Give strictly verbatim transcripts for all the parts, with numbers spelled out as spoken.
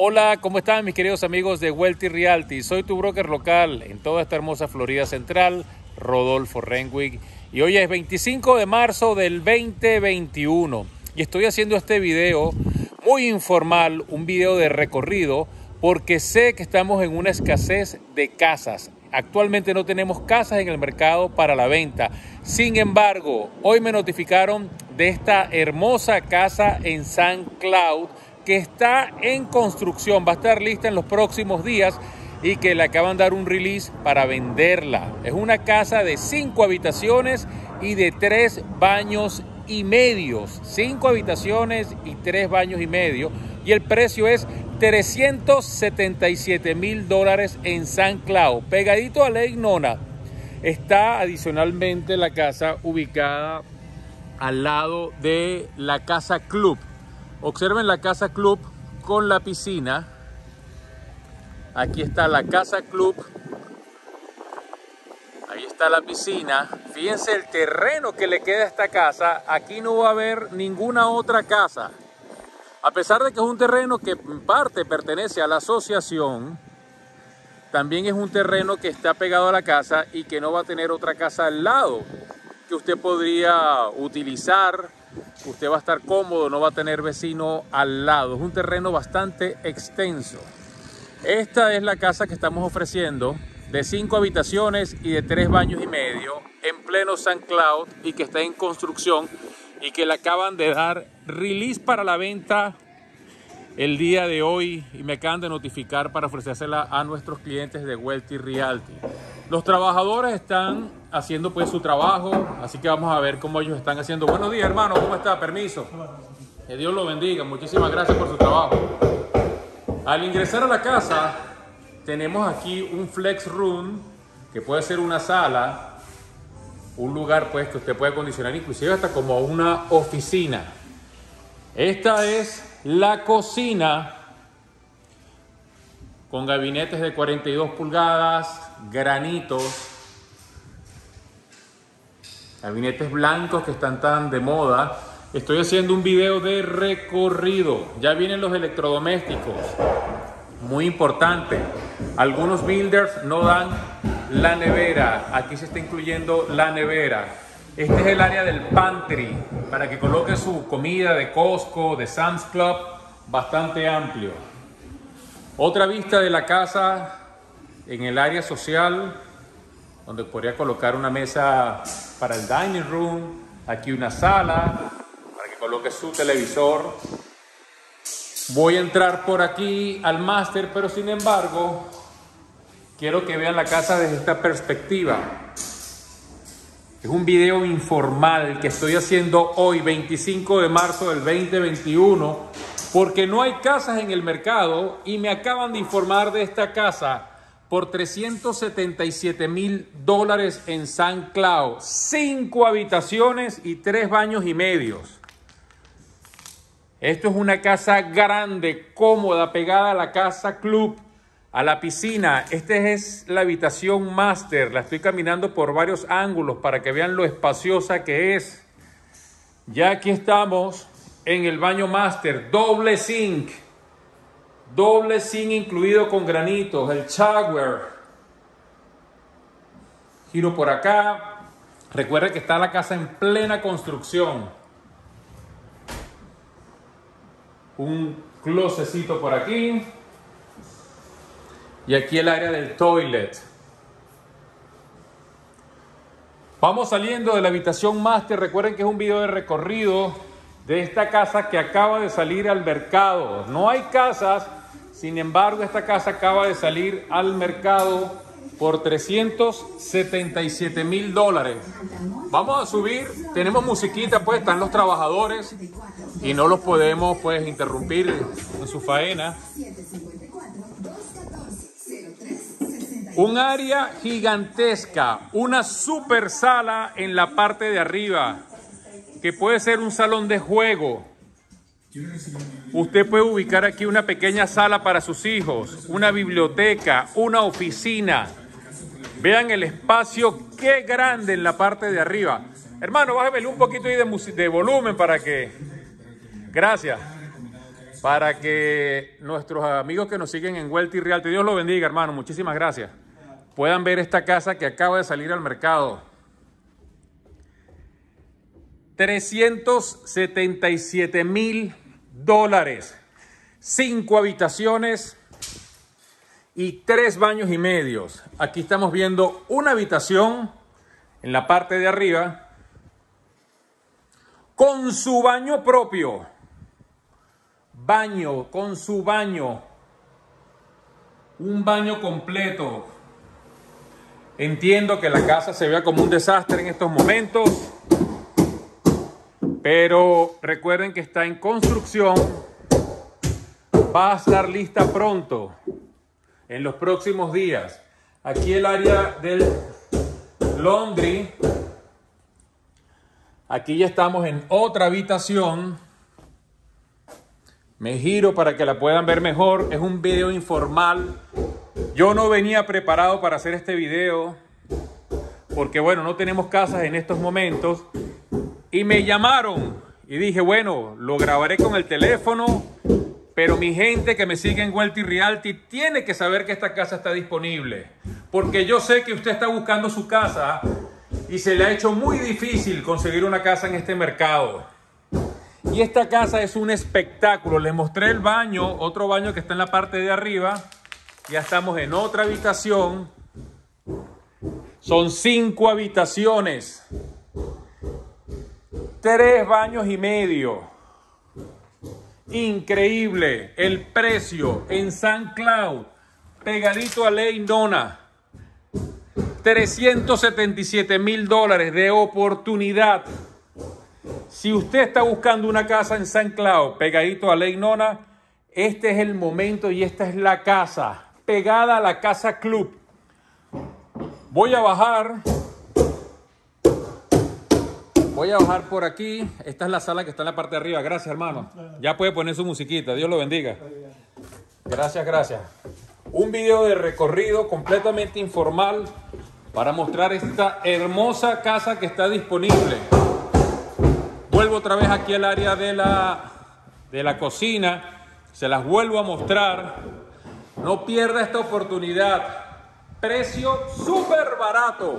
Hola, ¿cómo están mis queridos amigos de Wealthy Realty? Soy tu broker local en toda esta hermosa Florida Central, Rodolfo Renwick. Y hoy es veinticinco de marzo del veinte veintiuno. Y estoy haciendo este video muy informal, un video de recorrido, porque sé que estamos en una escasez de casas. Actualmente no tenemos casas en el mercado para la venta. Sin embargo, hoy me notificaron de esta hermosa casa en Saint Cloud, que está en construcción, va a estar lista en los próximos días y que le acaban de dar un release para venderla. Es una casa de cinco habitaciones y de tres baños y medios. Cinco habitaciones y tres baños y medio. Y el precio es trescientos setenta y siete mil dólares en Saint Cloud, pegadito a Lake Nona. Está adicionalmente la casa ubicada al lado de la casa club. Observen la casa club con la piscina. Aquí está la casa club. Ahí está la piscina. Fíjense el terreno que le queda a esta casa. Aquí no va a haber ninguna otra casa. A pesar de que es un terreno que en parte pertenece a la asociación, también es un terreno que está pegado a la casa y que no va a tener otra casa al lado que usted podría utilizar. Usted va a estar cómodo, no va a tener vecino al lado. Es un terreno bastante extenso. Esta es la casa que estamos ofreciendo, de cinco habitaciones y de tres baños y medio, en pleno Saint Cloud, y que está en construcción y que le acaban de dar release para la venta el día de hoy, y me acaban de notificar para ofrecérsela a nuestros clientes de Wealthy Realty. Los trabajadores están haciendo pues su trabajo, así que vamos a ver cómo ellos están haciendo. Buenos días, hermano, ¿cómo está? Permiso. Que Dios lo bendiga, muchísimas gracias por su trabajo. Al ingresar a la casa, tenemos aquí un flex room, que puede ser una sala, un lugar pues que usted puede acondicionar, inclusive hasta como una oficina. Esta es la cocina, con gabinetes de cuarenta y dos pulgadas, granitos, gabinetes blancos que están tan de moda. Estoy haciendo un video de recorrido. Ya vienen los electrodomésticos, muy importante. Algunos builders no dan la nevera. Aquí se está incluyendo la nevera. Este es el área del pantry, para que coloque su comida de Costco, de Sam's Club, bastante amplio. Otra vista de la casa en el área social, donde podría colocar una mesa para el dining room. Aquí una sala para que coloque su televisor. Voy a entrar por aquí al máster, pero sin embargo quiero que vean la casa desde esta perspectiva. Es un video informal que estoy haciendo hoy, veinticinco de marzo del veinte veintiuno, porque no hay casas en el mercado y me acaban de informar de esta casa por trescientos setenta y siete mil dólares en Saint Cloud. Cinco habitaciones y tres baños y medios. Esto es una casa grande, cómoda, pegada a la casa club, a la piscina. Esta es la habitación máster. La estoy caminando por varios ángulos para que vean lo espaciosa que es. Ya aquí estamos en el baño máster, doble zinc. Doble zinc incluido con granitos, el shower. Giro por acá. Recuerda que está la casa en plena construcción. Un closecito por aquí. Y aquí el área del toilet. Vamos saliendo de la habitación máster. Recuerden que es un video de recorrido de esta casa que acaba de salir al mercado. No hay casas. Sin embargo, esta casa acaba de salir al mercado por trescientos setenta y siete mil dólares. Vamos a subir. Tenemos musiquita, pues están los trabajadores y no los podemos pues interrumpir en su faena. Un área gigantesca, una super sala en la parte de arriba, que puede ser un salón de juego. Usted puede ubicar aquí una pequeña sala para sus hijos, una biblioteca, una oficina. Vean el espacio, qué grande en la parte de arriba. Hermano, bájamele un poquito ahí de, de volumen para que... Gracias. para que nuestros amigos que nos siguen en Wealthy Realty, Dios lo bendiga, hermano, muchísimas gracias, puedan ver esta casa que acaba de salir al mercado. trescientos setenta y siete mil dólares, cinco habitaciones y tres baños y medios. Aquí estamos viendo una habitación en la parte de arriba con su baño propio, baño con su baño, un baño completo. Entiendo que la casa se vea como un desastre en estos momentos, pero recuerden que está en construcción, va a estar lista pronto, en los próximos días. Aquí el área del laundry. Aquí ya estamos en otra habitación. Me giro para que la puedan ver mejor. Es un video informal. Yo no venía preparado para hacer este video, porque bueno, no tenemos casas en estos momentos. Y me llamaron y dije, bueno, lo grabaré con el teléfono, pero mi gente que me sigue en Wealthy Realty tiene que saber que esta casa está disponible, porque yo sé que usted está buscando su casa y se le ha hecho muy difícil conseguir una casa en este mercado. Y esta casa es un espectáculo. Les mostré el baño, otro baño que está en la parte de arriba. Ya estamos en otra habitación. Son cinco habitaciones, tres baños y medio. Increíble el precio en Saint Cloud, pegadito a Lake Nona. trescientos setenta y siete mil dólares de oportunidad. Si usted está buscando una casa en Saint Cloud, pegadito a Lake Nona, este es el momento y esta es la casa, pegada a la casa club. Voy a bajar. Voy a bajar por aquí. Esta es la sala que está en la parte de arriba. Gracias, hermano. Ya puede poner su musiquita. Dios lo bendiga. Gracias, gracias. Un video de recorrido completamente informal para mostrar esta hermosa casa que está disponible. Vuelvo otra vez aquí al área de la, de la cocina. Se las vuelvo a mostrar. No pierda esta oportunidad. Precio súper barato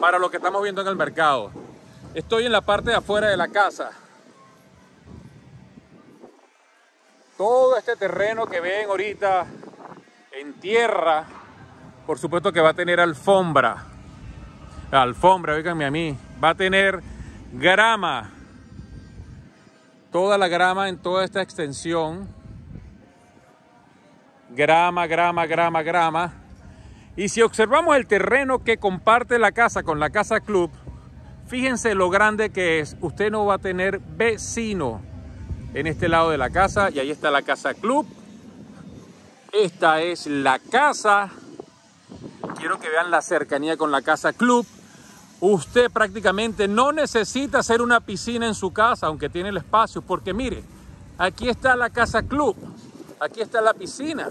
para lo que estamos viendo en el mercado. Estoy en la parte de afuera de la casa. Todo este terreno que ven ahorita en tierra, por supuesto que va a tener alfombra. Alfombra, oíganme a mí. Va a tener grama. Toda la grama en toda esta extensión. Grama, grama, grama, grama. Y si observamos el terreno que comparte la casa con la casa club, fíjense lo grande que es. Usted no va a tener vecino en este lado de la casa. Y ahí está la casa club. Esta es la casa. Quiero que vean la cercanía con la casa club. Usted prácticamente no necesita hacer una piscina en su casa, aunque tiene el espacio. Porque mire, aquí está la casa club. Aquí está la piscina.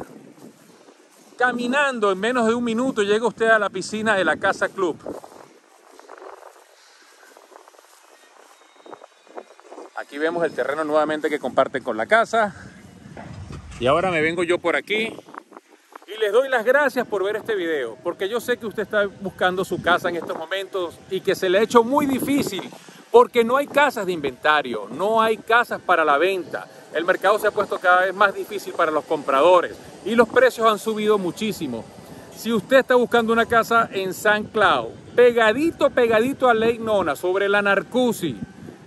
Caminando en menos de un minuto llega usted a la piscina de la casa club. Aquí vemos el terreno nuevamente que comparten con la casa. Y ahora me vengo yo por aquí. Y les doy las gracias por ver este video, porque yo sé que usted está buscando su casa en estos momentos y que se le ha hecho muy difícil, porque no hay casas de inventario, no hay casas para la venta. El mercado se ha puesto cada vez más difícil para los compradores y los precios han subido muchísimo. Si usted está buscando una casa en Saint Cloud, pegadito, pegadito a Lake Nona, sobre la Narcusi,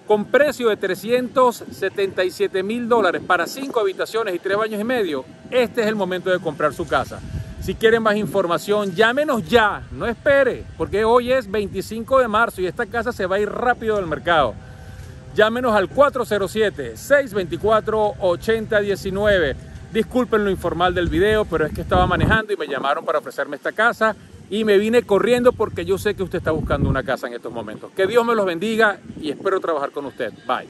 con precio de trescientos setenta y siete mil dólares para cinco habitaciones y tres baños y medio, este es el momento de comprar su casa. Si quieren más información, llámenos ya, no espere, porque hoy es veinticinco de marzo y esta casa se va a ir rápido del mercado. Llámenos al cuatro cero siete, seis dos cuatro, ocho cero uno nueve. Disculpen lo informal del video, pero es que estaba manejando y me llamaron para ofrecerme esta casa. Y me vine corriendo porque yo sé que usted está buscando una casa en estos momentos. Que Dios me los bendiga y espero trabajar con usted. Bye.